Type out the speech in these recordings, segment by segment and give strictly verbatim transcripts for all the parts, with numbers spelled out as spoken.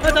बाजू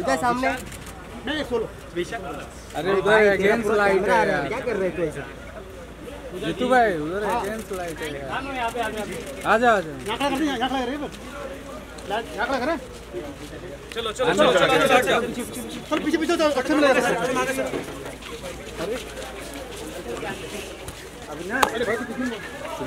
उधर सामने नहीं सोलो बेशक अरे उधर अगेन स्लाइड है यार क्या कर रहे हो ऐसा जीतू भाई उधर अगेन स्लाइड है यार यहां पे आ जा आ जा नाकड़ा कर दे नाकड़ा रे बस नाकड़ा कर चलो चलो चलो चलो पीछे पीछे जाओ अच्छा मिल रहा है अरे अभी ना अरे भाई चल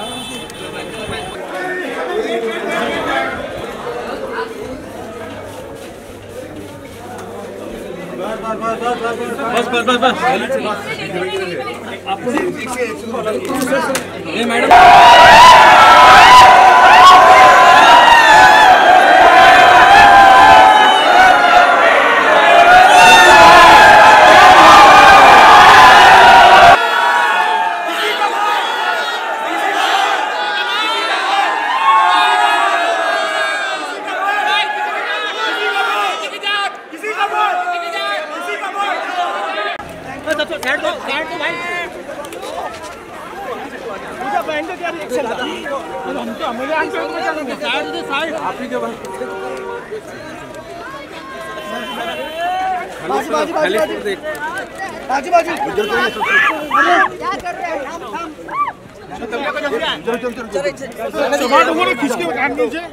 बस बस बस बस ये मैडम बाजू बाजू इधर तो क्या कर रहे हैं हम हम चलो चलो चलो चलो टमाटर को खींच के काट दीजिए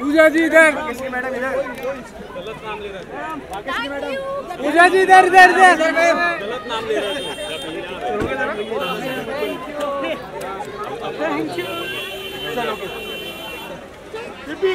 पूजा जी इधर मैडम इधर गलत नाम ले रहा है बाकी मैडम पूजा जी इधर इधर इधर गलत नाम ले रहा है थैंक यू चलो दीपी